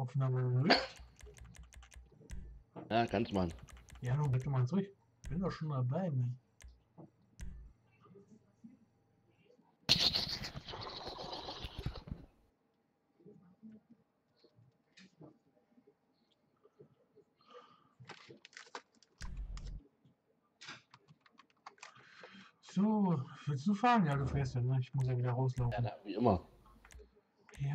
Aufnahme 0. Ja, kannst man. Ja, nun bitte mal zurück. Ich bin doch schon mal dabei, Mann. So, willst du fahren? Ja, du fährst ja, ne? Ich muss ja wieder rauslaufen. Ja, wie immer. Ja.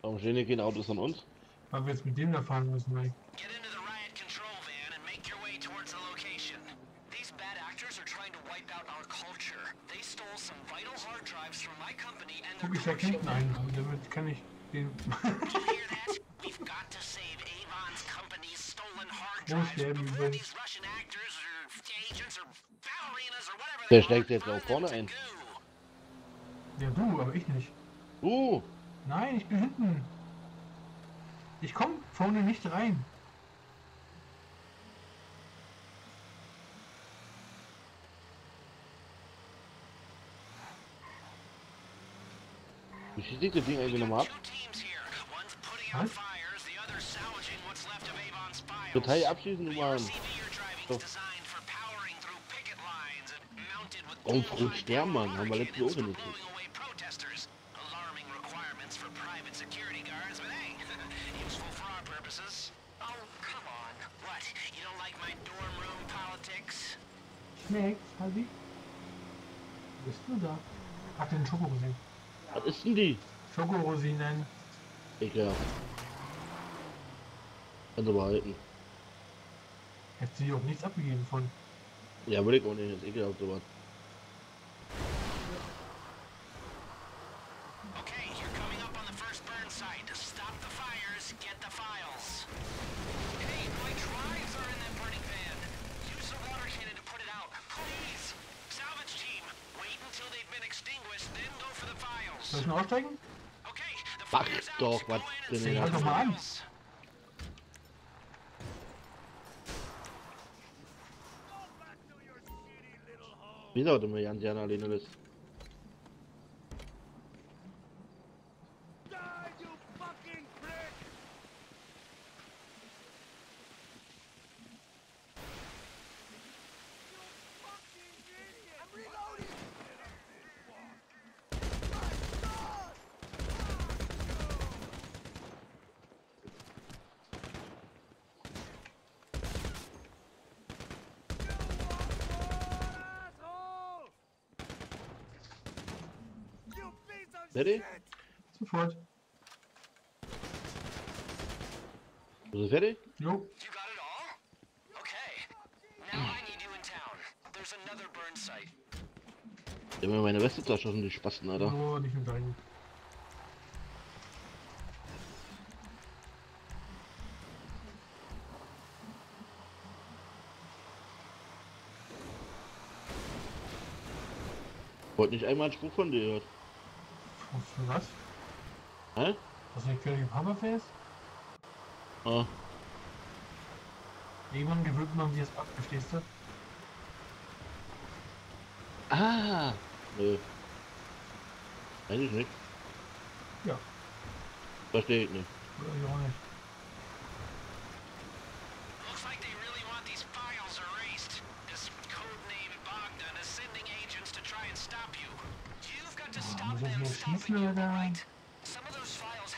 Warum stehen hier keine Autos an uns? Weil wir jetzt mit dem da fahren müssen, ey. Guck, ich erkenne ihn einen, damit kann ich den... Der steigt jetzt auch vorne ein. Ja, du, aber ich nicht. Du! Nein, ich bin hinten. Ich komme vorne nicht rein. Wie schießt das Ding eigentlich nochmal ab? Was? Total abschießen, Mann. So. Oh, Frau Stermann, haben wir letztes Jahr auch benutzt. Max, Halbi? Wo bist du da? Hat den Schokorosinen. Was ist denn die? Schokorosinen. Egal. Also behalten. Hättest du dir auch nichts abgegeben von? Ja, würde ich auch nicht. Ist ekelhaft sowas. Soll ich noch aussteigen? Mach doch, was denn? Den halt doch mal an. Wie sollte man ja an die alleine lassen? Fertig? Sofort. Bist du fertig? Jo. Ich hab mir meine Weste zerschossen, die Spasten, Alter. Oh, nicht mit deinen. Wollt nicht einmal einen Spruch von dir hören. Für was? Hä? Was ist der König im Hammerface? Ah. Irgendwann gewöhnt man sich das ab, verstehst du? Ah! Nö. Weiß ich nicht. Ja. Verstehe ich nicht. Ja, auch nicht.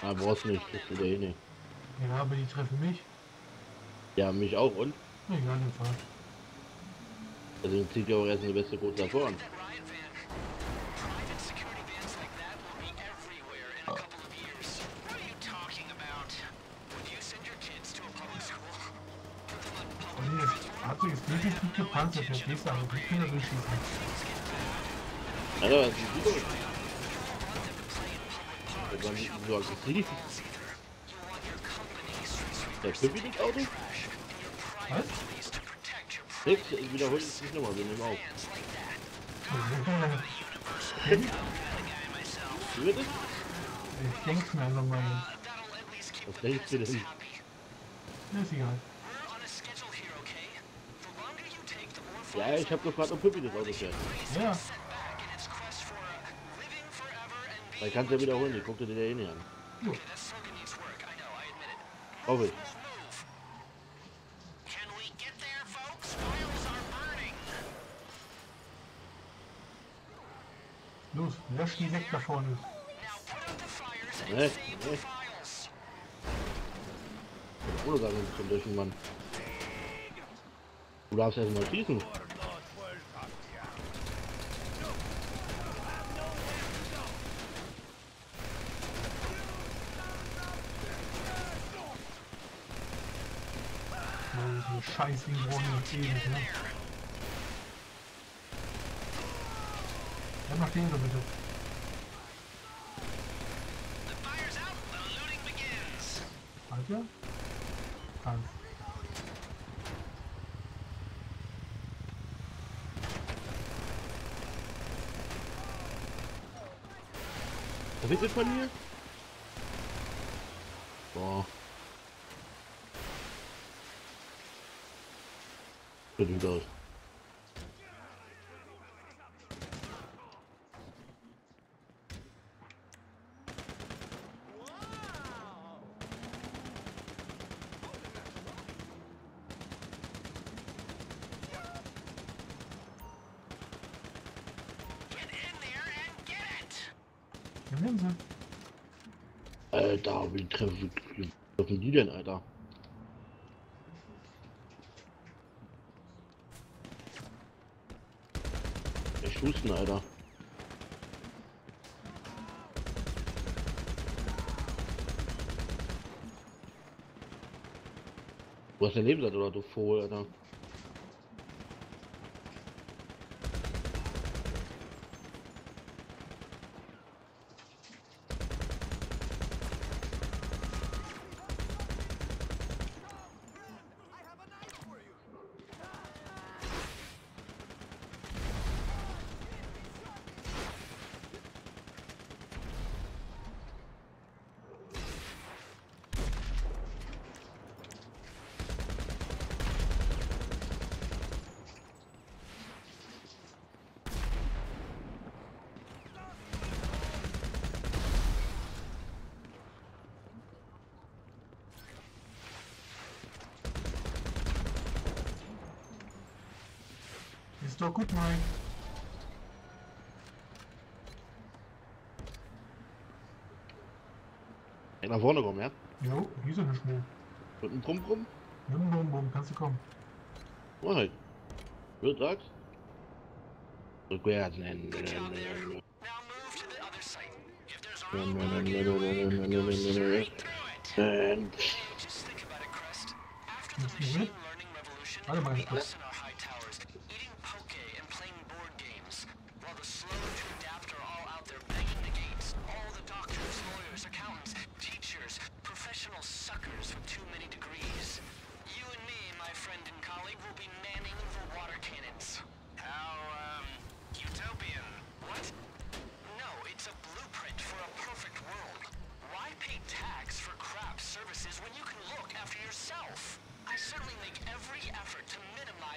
Ah, brauchst nicht, das tut eh nicht. Ja, aber die treffen mich. Ja, mich auch und? Ja, egal, den Fall. Also dann zieht ja auch erst eine beste Quote davor an. Das Fahrzeug ist wirklich gut gepanzert, verstehst du, aber ich kann das nicht schießen. Alter, was ist denn gut? do algo así. Der Clip wie das Auto? Was? Selbst wiederholt es nicht nochmal, wir nehmen auf. Wie das? Ich denk's mir einfach mal. Was denkst du denn? Das ist egal. Ja, ich hab gefragt, ob Pippi das Auto fährt. Ja. Dann kannst du ja wiederholen, ich guck dir den ja eh nicht an. Ja. Hoffe ich. Los, lösch die weg da vorne. Nee. Oder gar nicht zum Löschen, Mann. Du darfst erstmal schießen. Scheiße, die brauchen nicht ewig, ne? Dann mach den so bitte. Alter? Krank. Was ist das von mir? Boah. Aus. Alter, wie treffen die denn, Alter? Husten, Alter. Du hast dein Leben da, oder du Vogel, Alter. Doch gut, Mike. Hey, nach vorne kommen, ja? Jo, hier ist ja nicht mehr. Mit einem Brumm-Brumm? Mit einem Brumm-Brumm, kannst du kommen. Mach halt. Wie du sagst? Rückwärts,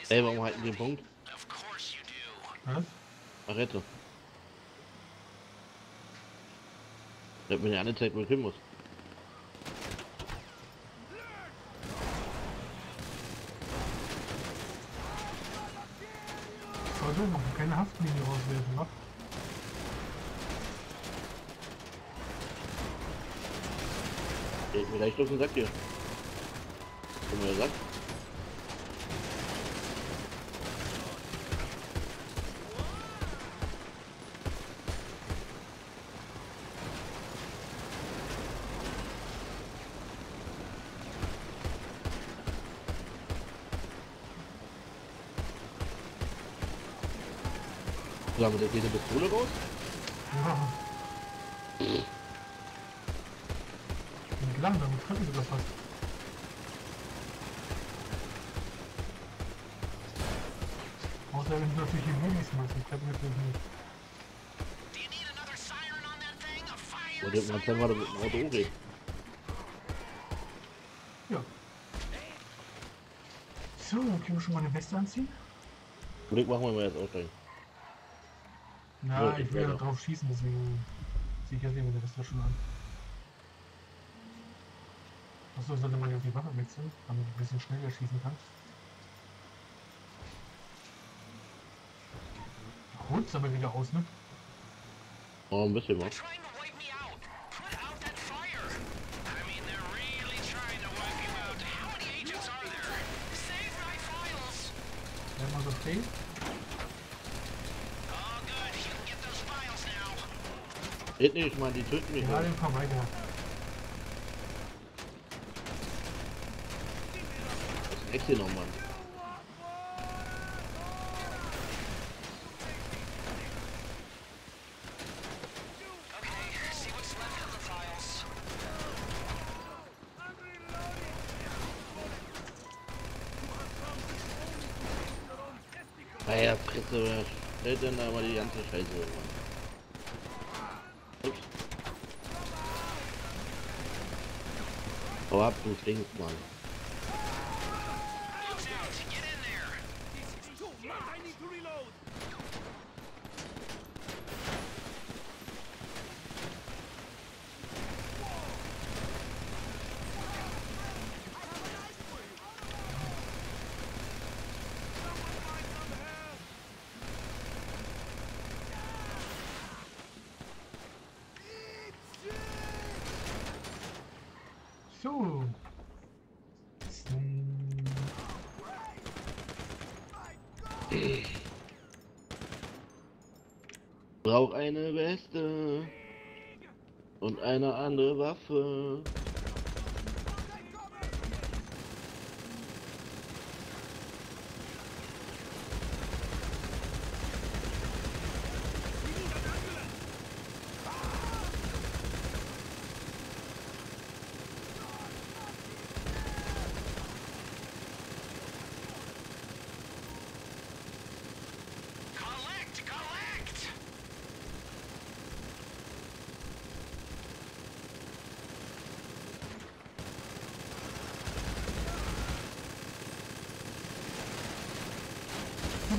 Ey, warum halten den Punkt? Was? Rette. Ich hab mir nicht angezeigt, wo ich hin muss. Sollte man keine Haftlinie rauswerfen, wa? Geht mir leicht auf den Sack hier. Guck mal, der Sack. Mit der Pistole raus? Ja. langsam, ich kann sogar fast. Außer wenn ich natürlich die Minis mache, ich glaube natürlich nicht. Oder man kann mal mit dem Auto umgehen. Ja. So, dann können wir schon mal eine Weste anziehen. Glück machen wir mal jetzt auch rein. Na, ich will ja drauf schießen, deswegen ziehe ich ja mit der Weste schon an. Achso, sollte man ja die Waffe wechseln, damit ich ein bisschen schneller schießen kann. Holt's aber wieder aus, ne? Oh, ein bisschen was. Okay. Geht nicht, man, die töten mich. Ja, den komm weiter. Das ist echt noch, Mann. Naja, Fresse, wer stellt denn da mal die ganze Scheiße irgendwann? Ups. Hau ab, du stinkst, Mann. So. Brauch eine Weste und eine andere Waffe.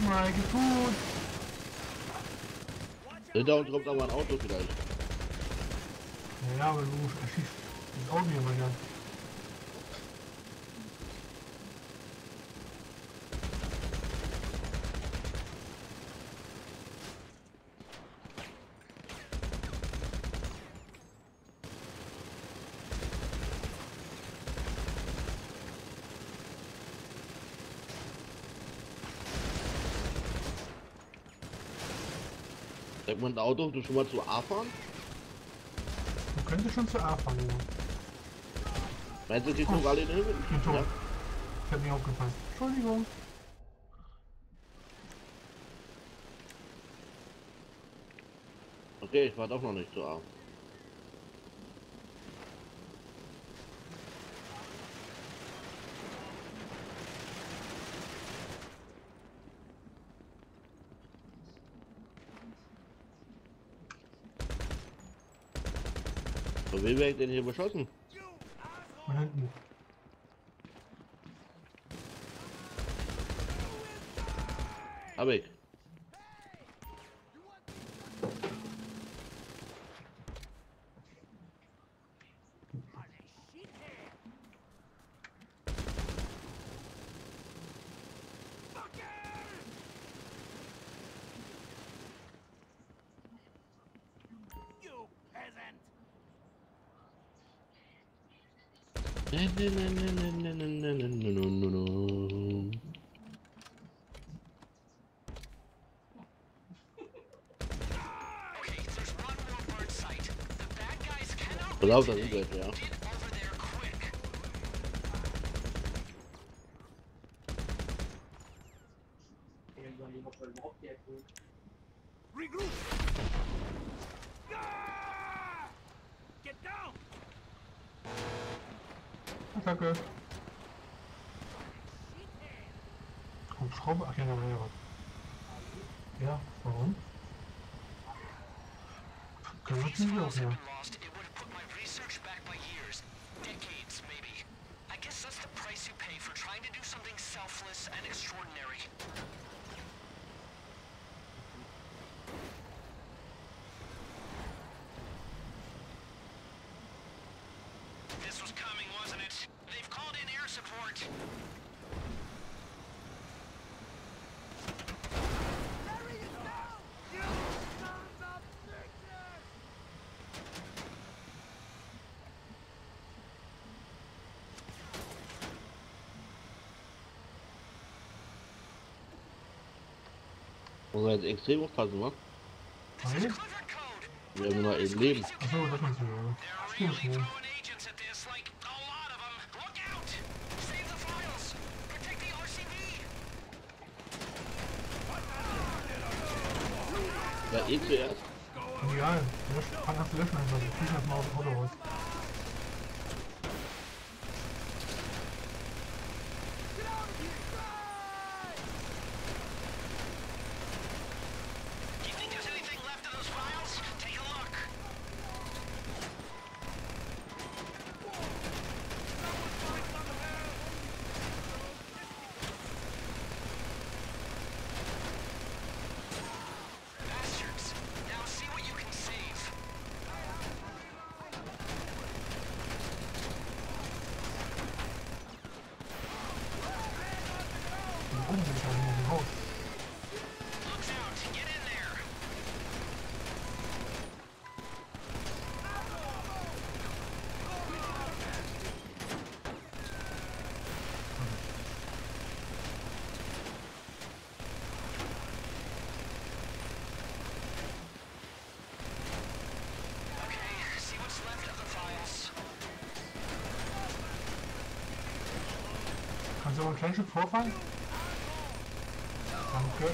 Mal gefunden. Da unten kommt aber ein Auto vielleicht. Ja, aber du erschießt das Auto hier mal. Sagt man ein Auto, du schon mal zu A fahren? Du könntest schon zu A fahren, ja. Meinst du, die tun alle in den Himmel? Ja. Ich hab mich aufgepasst. Entschuldigung. Okay, ich war doch noch nicht zu A. Wie werde ich denn hier beschossen? Von hinten. Hab ich. Lauter sind Leute, ja. danke. Hubschrauber? Ach ja, da war ja was. Ja, warum? Können wir die auch nehmen? Muss halt extrem aufpassen, wa? Okay. Wir haben nur ein Leben. Achso, das meinst du, ja. Das stimmt, ja. Ja, eh zuerst. Egal, ich kann das löschen einfach. Ich krieg das mal aus dem Auto raus. So ein kleines Stück vorfahren? Danke.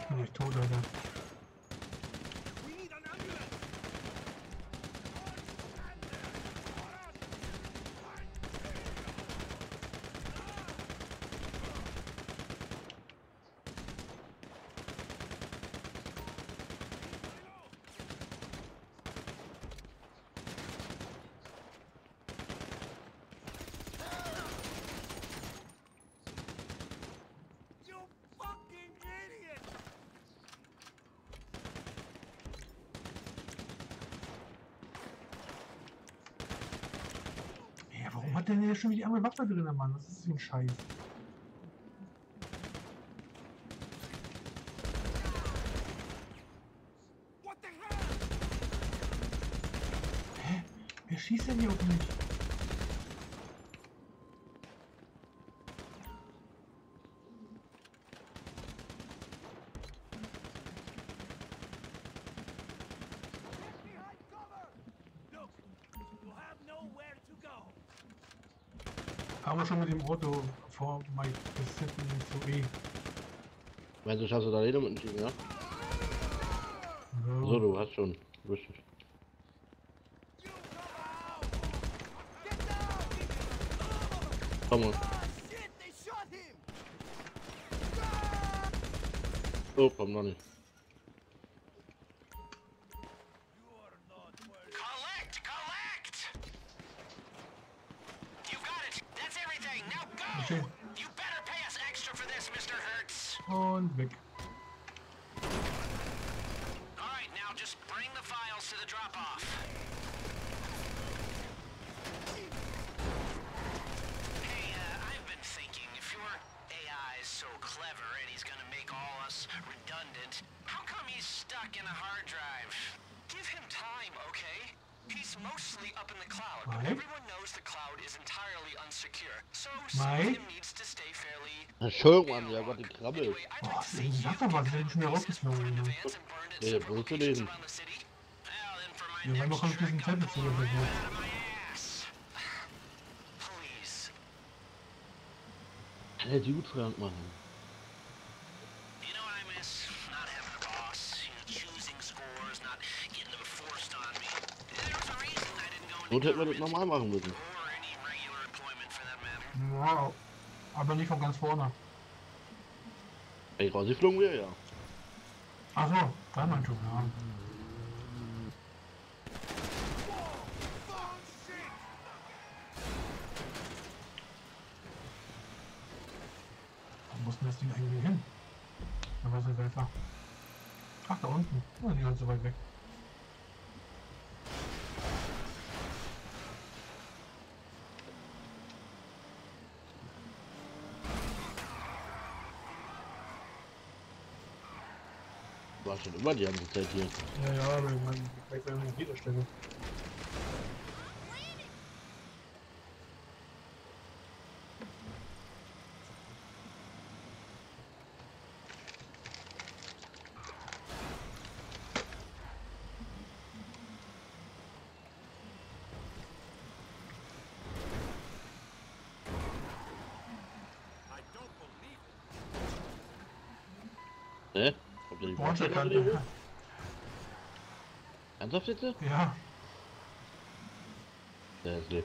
Ich bin nicht tot, Alter. Hat denn ja schon wieder die andere Waffe drin, Mann? Das ist ein Scheiß. Hä? Wer schießt denn hier auf mich? Aber schon mit dem Auto vor Mike bis hinten zu E. Meinst du, schaffst du da Rede mit dem Team, ja? No. So, du hast schon. Richtig. Komm mal. Oh, komm noch nicht. Und weg. Mike? Schöllmann, ja, was die krabbelt. Oh, ich sag doch was, ich bin schon wieder rausgezogen. Ja, der Brot zu lesen. Wir haben doch ein bisschen Tablet zu lesen. Kann der Dude Frank machen? Not hätten wir das normal machen müssen. Wow. Aber nicht von ganz vorne. Ey, rausgeflogen wäre ja. Achso, kann man schon, ja. Wo muss denn das Ding eigentlich hin? Da war so weiter. Ach, da unten. Da ist die ganze weit weg. War schon immer die ganze Zeit hier. Ja, ja, aber ich meine, vielleicht wäre an jeder Stelle. Ne? Habt ihr die Bordstelle? Ernsthaft jetzt? Ja. Der ist leer.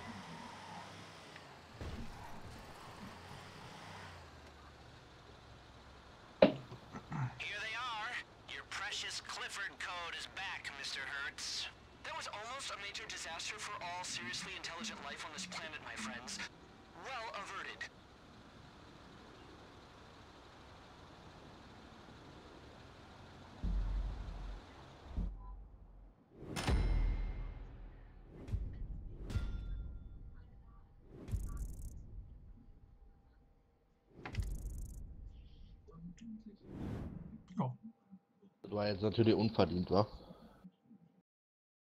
Here they are. Your precious Clifford code is back, Mr. Hertz. That was almost a major disaster for all seriously intelligent life on this planet, my friends. Well averted. Das war jetzt natürlich unverdient, wa?